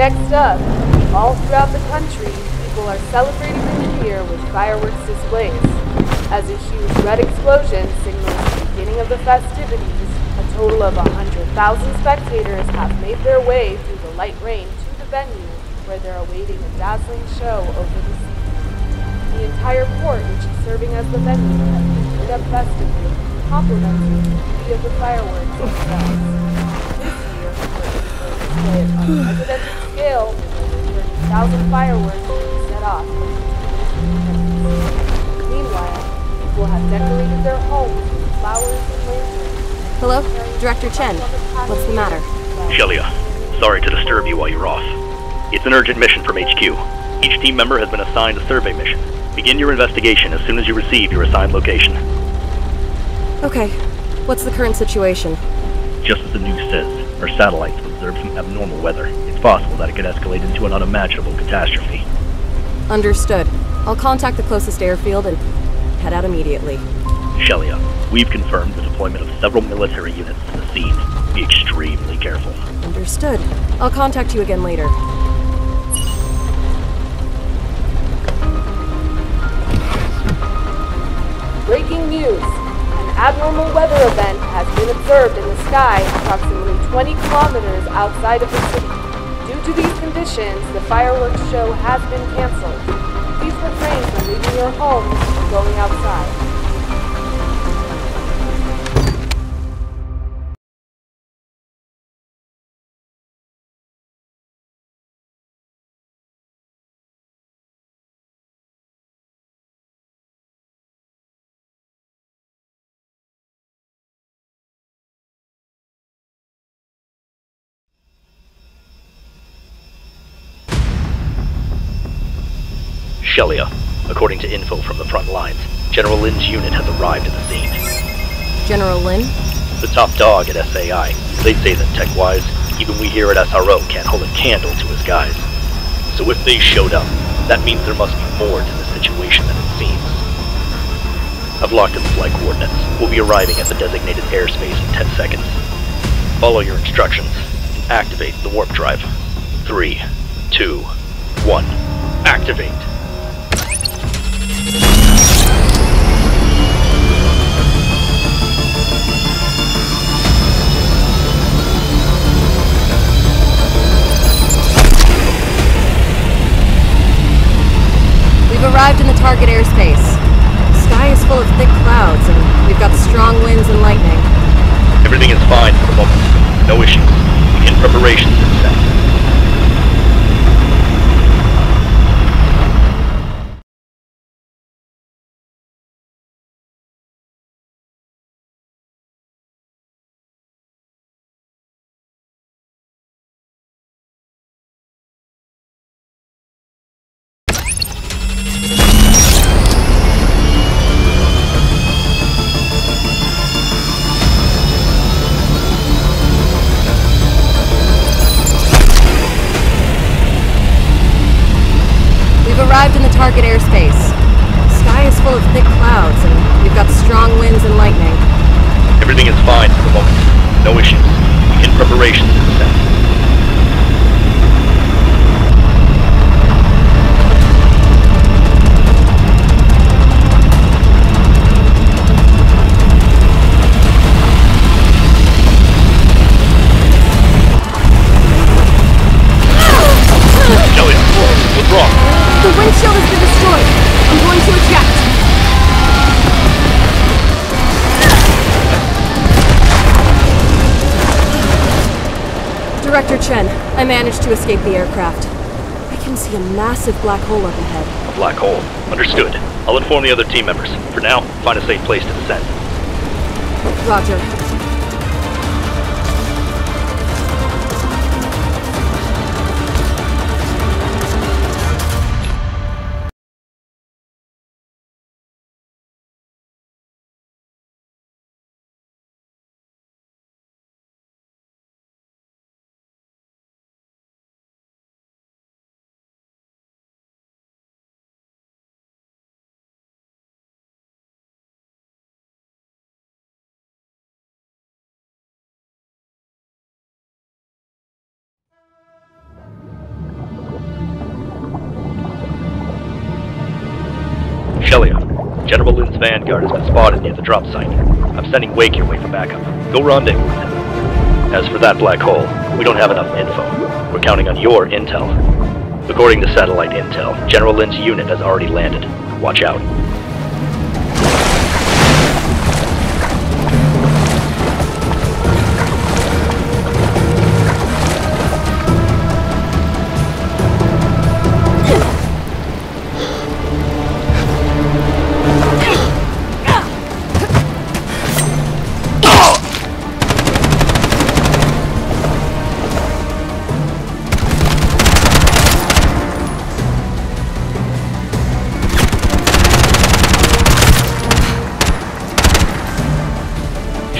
Next up, all throughout the country, people are celebrating the new year with fireworks displays, as a huge red explosion signals the beginning of the festivities. A total of 100,000 spectators have made their way through the light rain to the venue, where they're awaiting a dazzling show over the sea. The entire port, which is serving as the venue, has been lit up festively, complementing the beauty of the fireworks themselves. This year, we're going to display on a residential scale, with 30,000 fireworks being set off. Meanwhile, people have decorated their homes with flowers and lanterns. Hello? Director Chen. What's the matter? Shelia, sorry to disturb you while you're off. It's an urgent mission from HQ. Each team member has been assigned a survey mission. Begin your investigation as soon as you receive your assigned location. Okay. What's the current situation? Just as the news says, our satellites observed some abnormal weather. It's possible that it could escalate into an unimaginable catastrophe. Understood. I'll contact the closest airfield and head out immediately. Shelia, we've confirmed the deployment of several military units to the scene. Be extremely careful. Understood. I'll contact you again later. Breaking news! An abnormal weather event has been observed in the sky approximately 20 kilometers outside of the city. Due to these conditions, the fireworks show has been canceled. Please refrain from leaving your homes and going outside. Shelia, according to info from the front lines, General Lin's unit has arrived at the scene. General Lin? The top dog at SAI. They say that tech-wise, even we here at SRO can't hold a candle to his guys. So if they showed up, that means there must be more to the situation than it seems. I've locked in the flight coordinates. We'll be arriving at the designated airspace in 10 seconds. Follow your instructions and activate the warp drive. 3, 2, 1, activate! We've arrived in the target airspace. The sky is full of thick clouds, and we've got strong winds and lightning. Everything is fine for the moment. No issues. Begin preparations in set. Target airspace. The sky is full of thick clouds, and we've got strong winds and lightning. Everything is fine for the moment. No issues. Begin preparations for descent. Director Chen, I managed to escape the aircraft. I can see a massive black hole up ahead. A black hole. Understood. I'll inform the other team members. For now, find a safe place to descend. Roger. General Lin's vanguard has been spotted near the drop site. I'm sending Wake your way for backup. Go rendezvous with him. As for that black hole, we don't have enough info. We're counting on your intel. According to satellite intel, General Lin's unit has already landed. Watch out.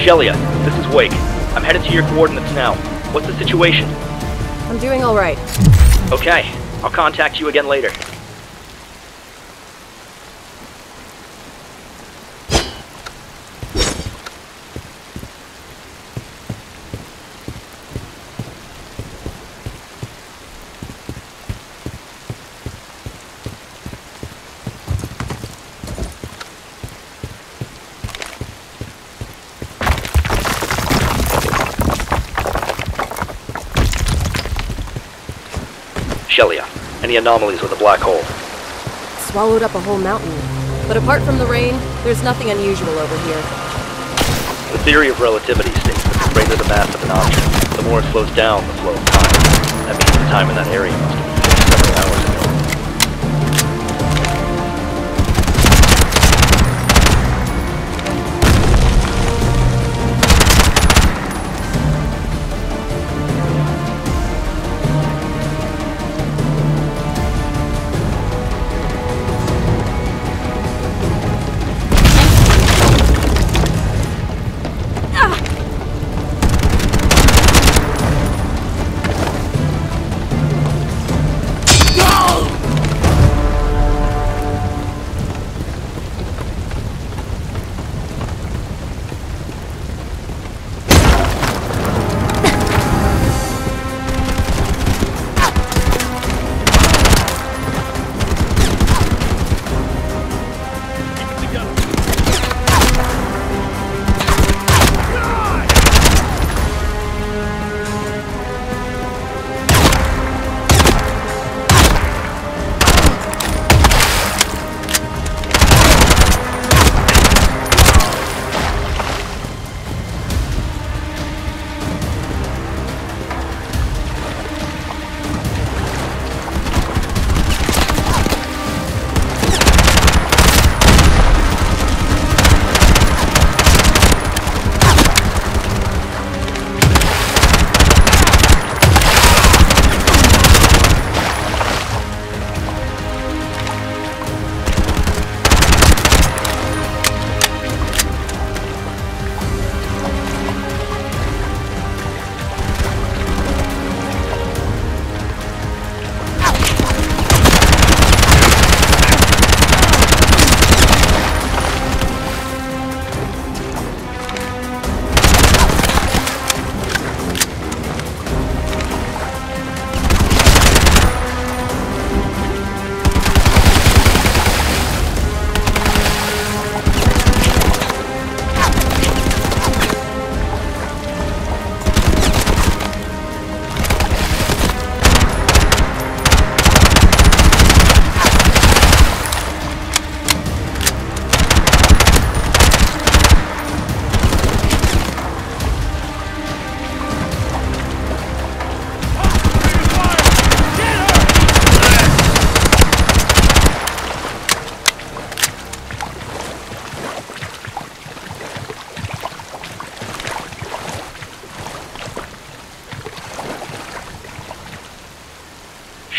Shelia, this is Wake. I'm headed to your coordinates now. What's the situation? I'm doing all right. Okay, I'll contact you again later. Shelia, any anomalies with the black hole? Swallowed up a whole mountain. But apart from the rain, there's nothing unusual over here. The theory of relativity states that the greater the mass of an object, the more it slows down the flow of time. That means the time in that area must have been several hours ago.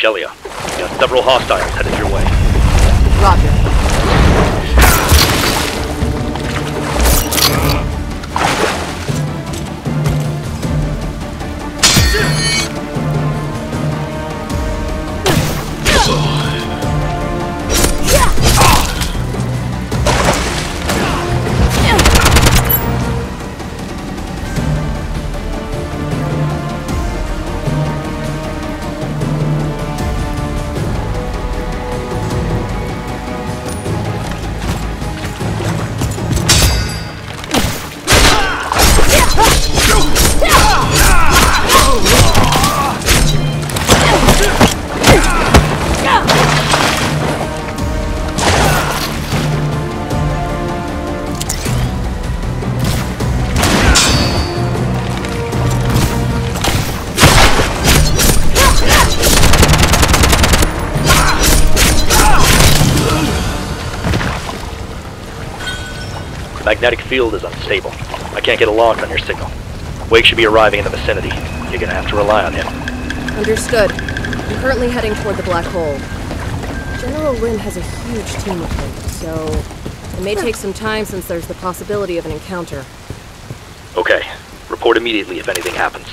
Shelia, you got several hostiles headed your way. Roger. Magnetic field is unstable. I can't get a lock on your signal. Wake should be arriving in the vicinity. You're gonna have to rely on him. Understood. I'm currently heading toward the black hole. General Lin has a huge team with him, so it may take some time since there's the possibility of an encounter. Okay. Report immediately if anything happens.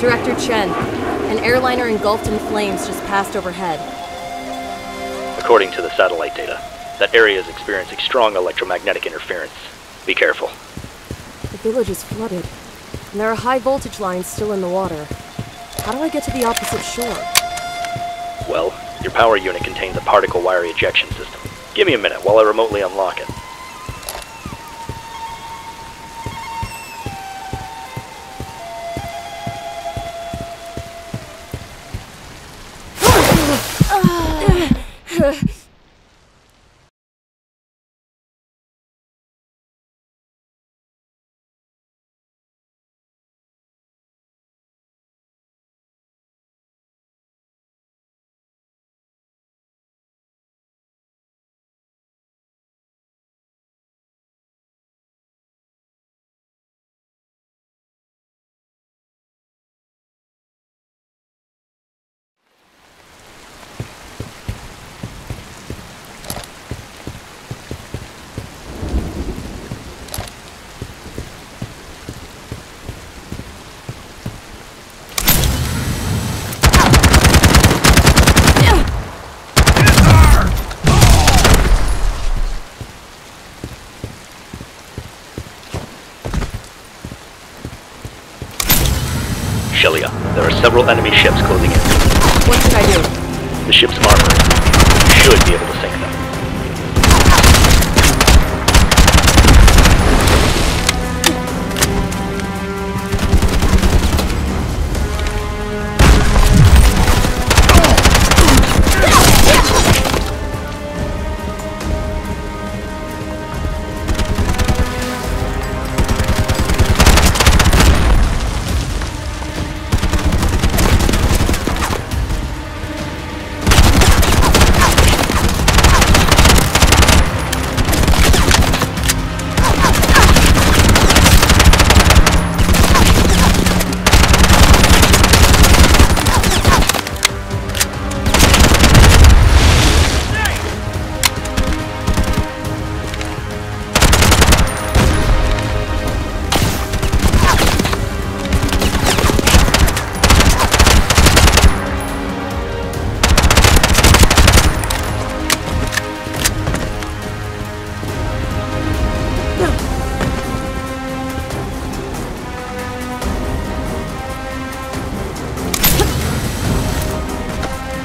Director Chen, an airliner engulfed in flames just passed overhead. According to the satellite data, that area is experiencing strong electromagnetic interference. Be careful. The village is flooded, and there are high voltage lines still in the water. How do I get to the opposite shore? Well, your power unit contains a particle wire ejection system. Give me a minute while I remotely unlock it. Shelia, there are several enemy ships closing in. What should I do? The ship's armored. You should be able to sink them.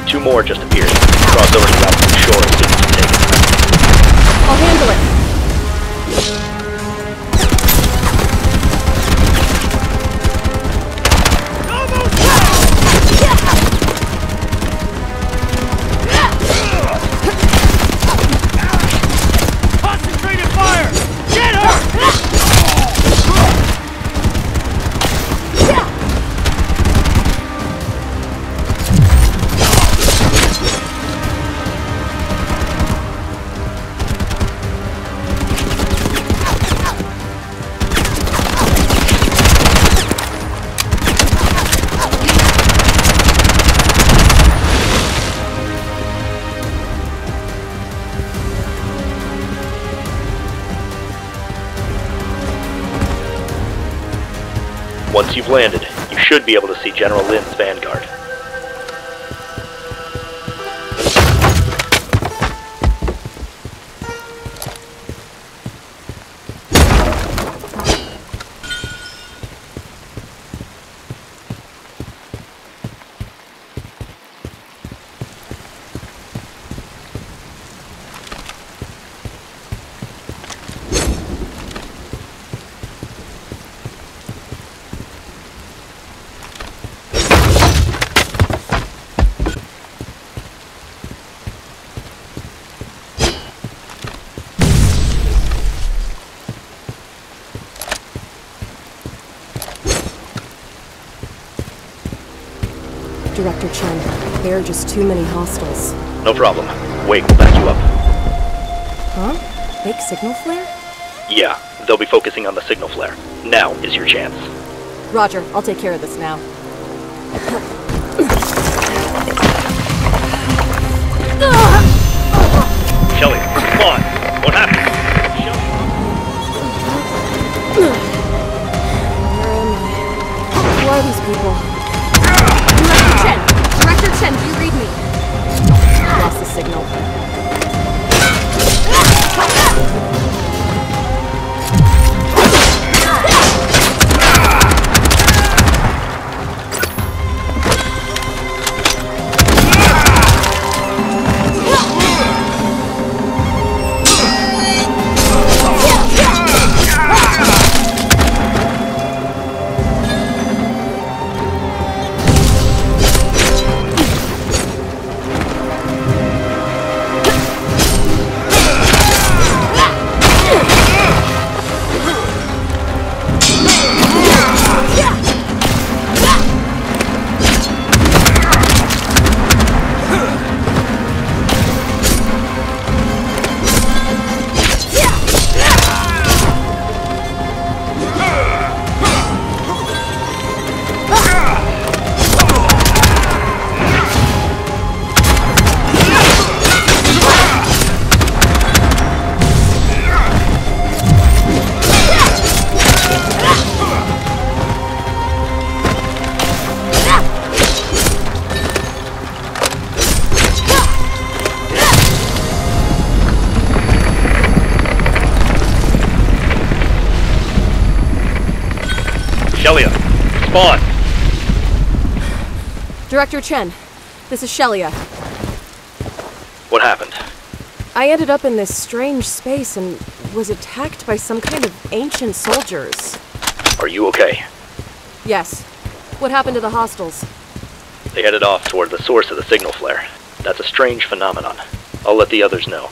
Two more just appeared. Cross over to the opposite shore as soon as you take it. I'll handle it. Once you've landed, you should be able to see General Lin's vanguard. Director Chen, there are just too many hostiles. No problem. Wake will back you up. Huh? Wake signal flare? Yeah, they'll be focusing on the signal flare. Now is your chance. Roger, I'll take care of this now. Shelia, come on! What happened? Where am I? Who are these people? Shelia, spawn! Director Chen, this is Shelia. What happened? I ended up in this strange space and was attacked by some kind of ancient soldiers. Are you okay? Yes. What happened to the hostiles? They headed off toward the source of the signal flare. That's a strange phenomenon. I'll let the others know.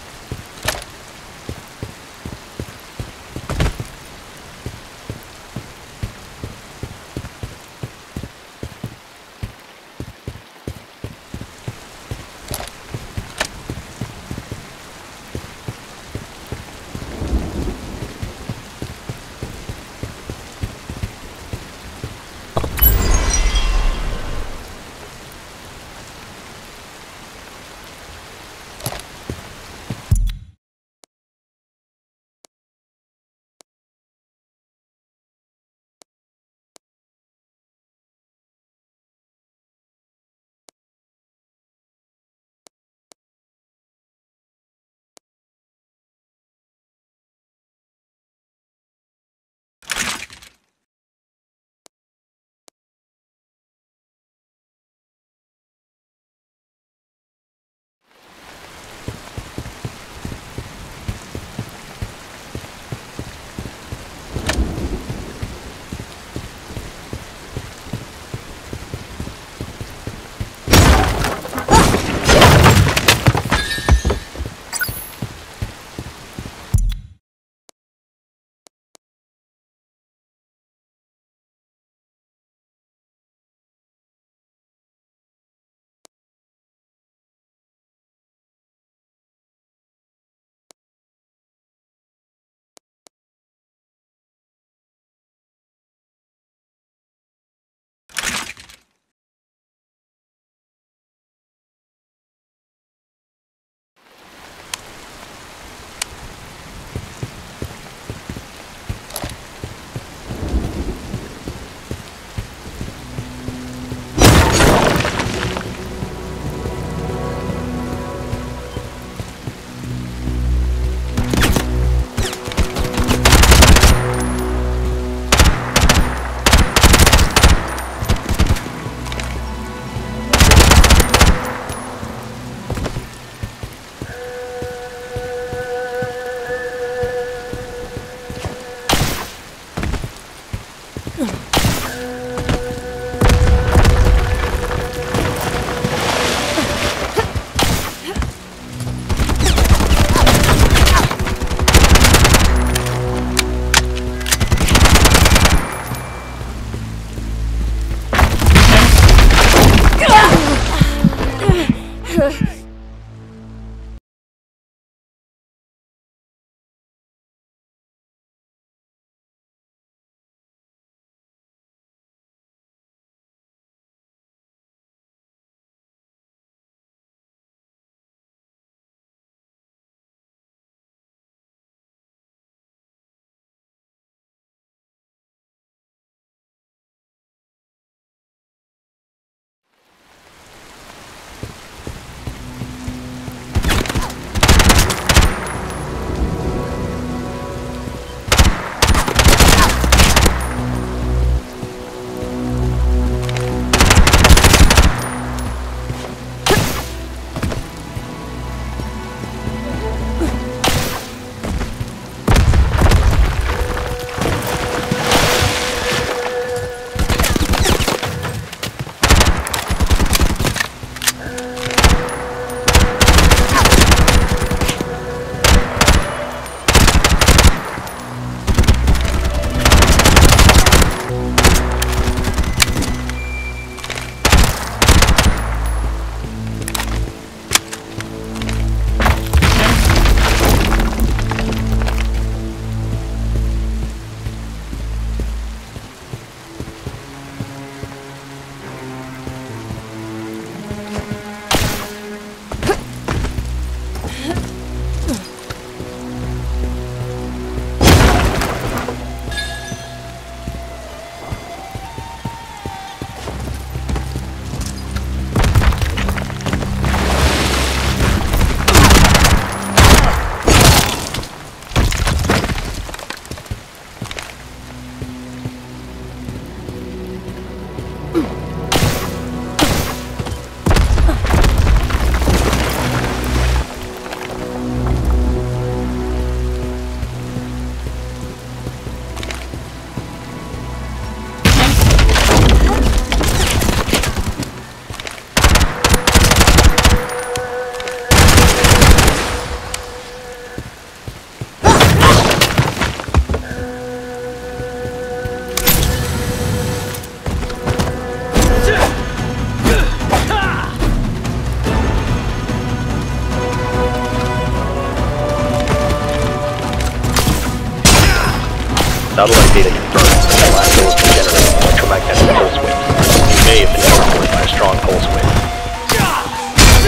Satellite data confirms that the last source was generating electromagnetic pulse waves. It may have been teleported by a strong pulse wave.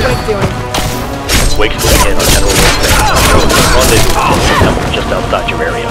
Wake doing? Wake's looking in on General Lin. Rendezvous with the temple just outside your area.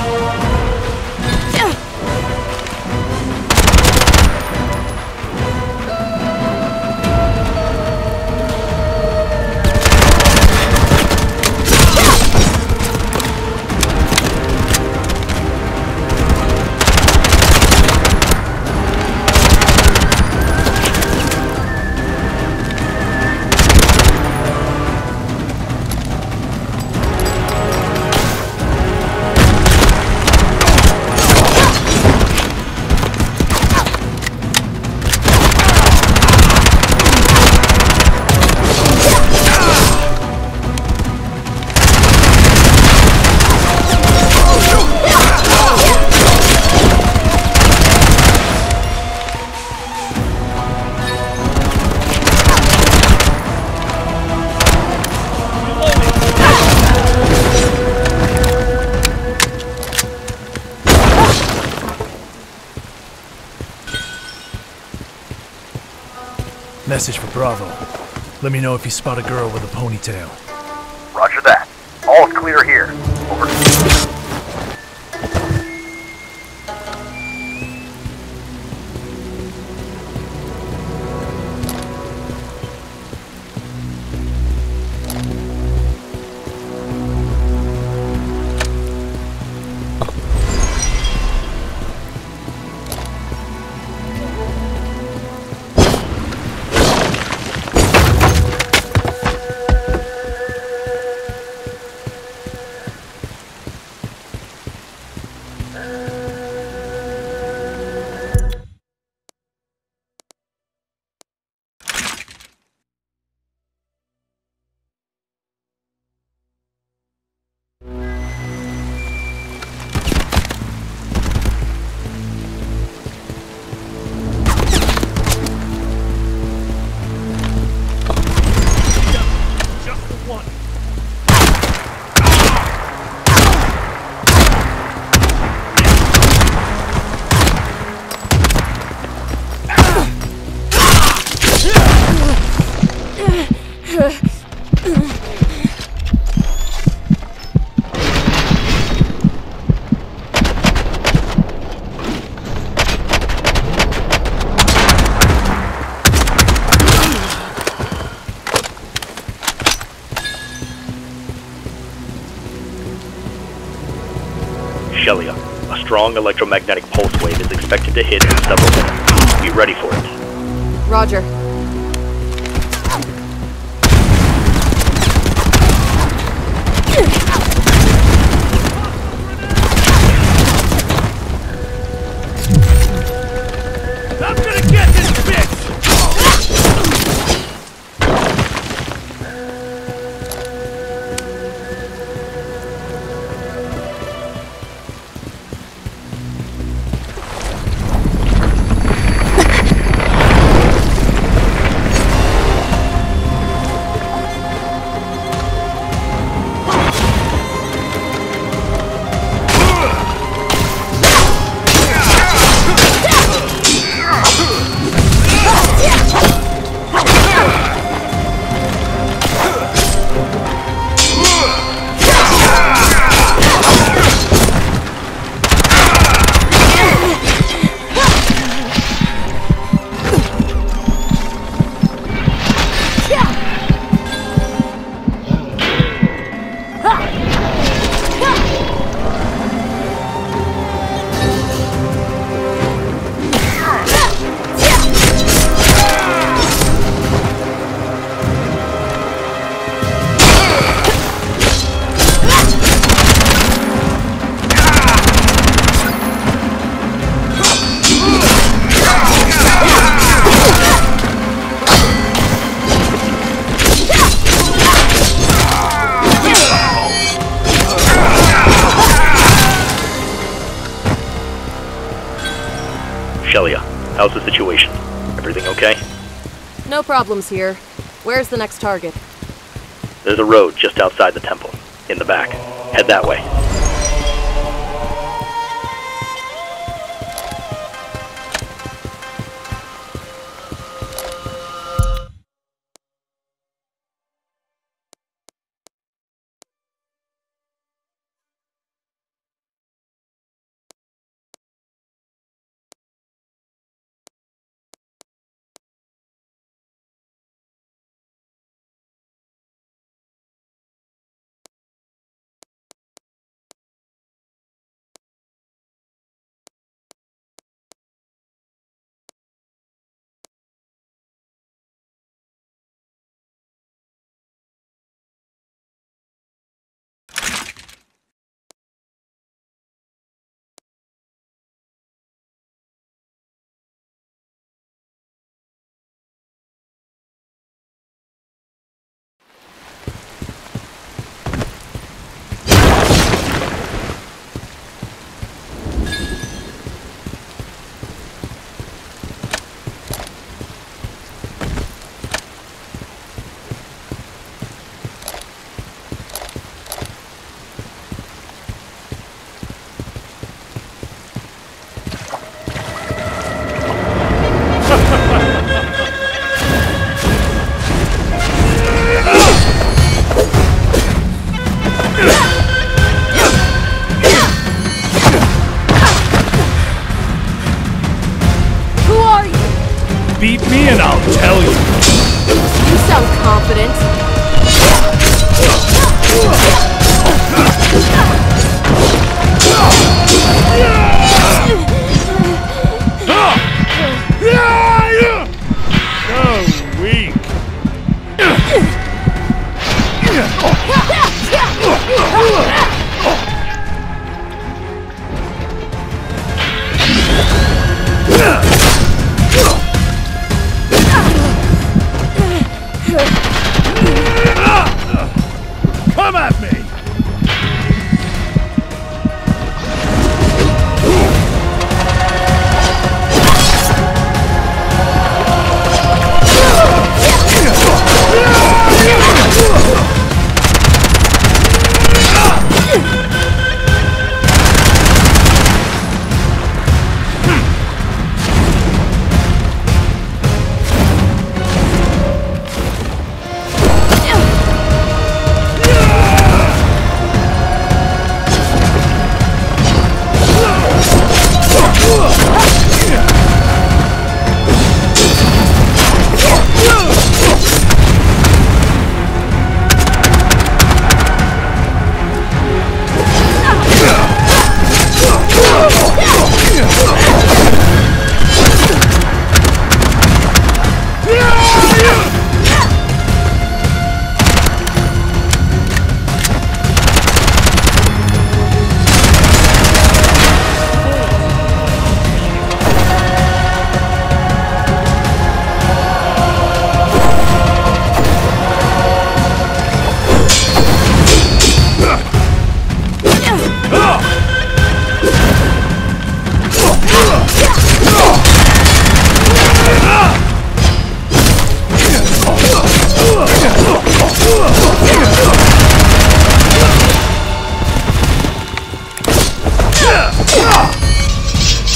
Message for Bravo. Let me know if you spot a girl with a ponytail. Roger that. All clear here. Over. Shelia, a strong electromagnetic pulse wave is expected to hit in several minutes. Be ready for it. Roger. How's the situation? Everything okay? No problems here. Where's the next target? There's a road just outside the temple, in the back. Head that way. beat me and I'll tell you. You sound confident. So weak. Come at me!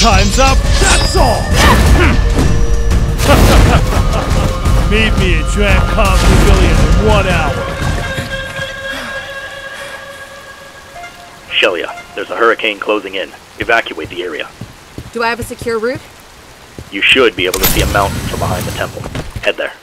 Time's up, that's all! Meet me at Grand Con Pavilion in 1 hour. Shelia, there's a hurricane closing in. Evacuate the area. Do I have a secure route? You should be able to see a mountain from behind the temple. Head there.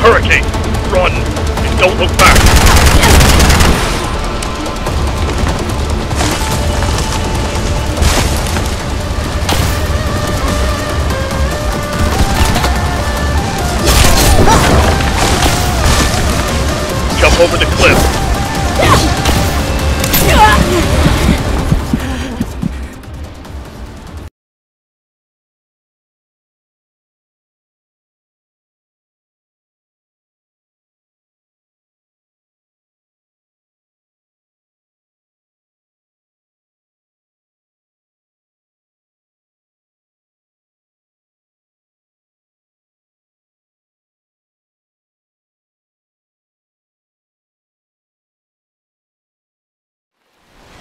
Hurricane, run, and don't look back. Jump over the cliff.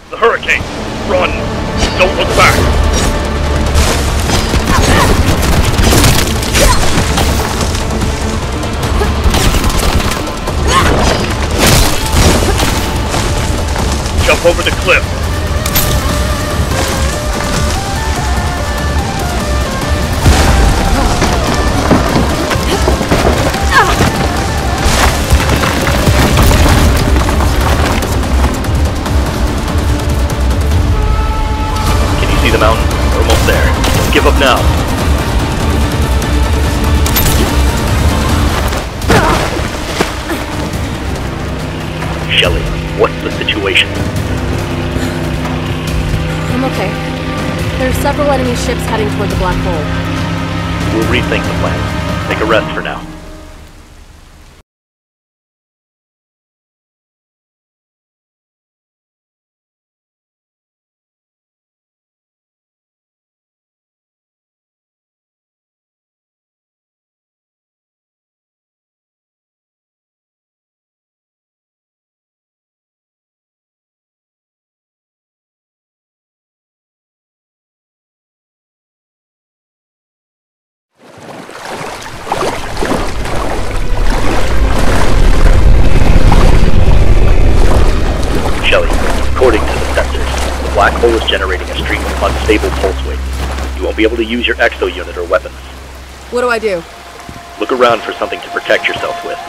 The hurricane! Run! Don't look back! Jump over the cliff! The mountain. We're almost there. Don't give up now. Shelly, what's the situation? I'm okay. There are several enemy ships heading toward the black hole. We'll rethink the plan. Take a rest for now. black hole is generating a stream of unstable pulse waves. You won't be able to use your exo unit or weapons. What do I do? Look around for something to protect yourself with.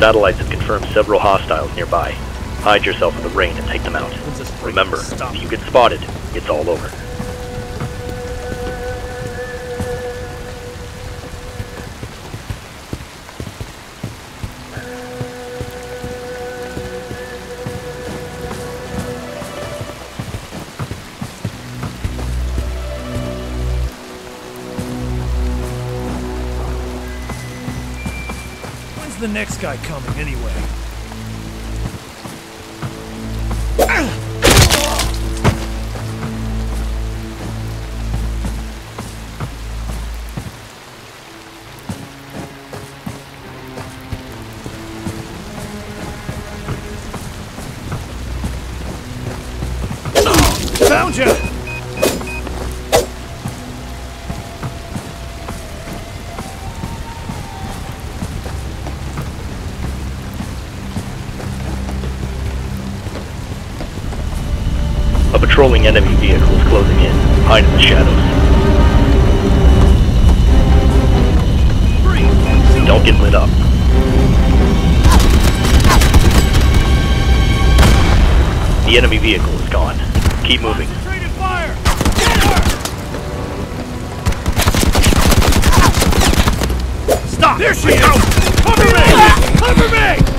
Satellites have confirmed several hostiles nearby. Hide yourself in the rain and take them out. Remember, if you get spotted, it's all over. The next guy coming anyway. Found you! Patrolling enemy vehicle is closing in. Hide in the shadows. Don't get lit up. The enemy vehicle is gone. Keep moving. Stop! There she is! Cover me! Cover me!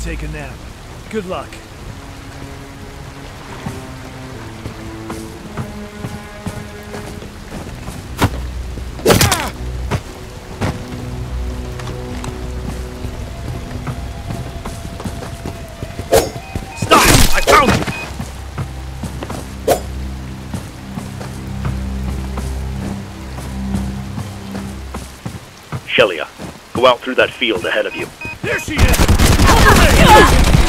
Take a nap. Good luck. Shelia, go out through that field ahead of you. There she is! Over there!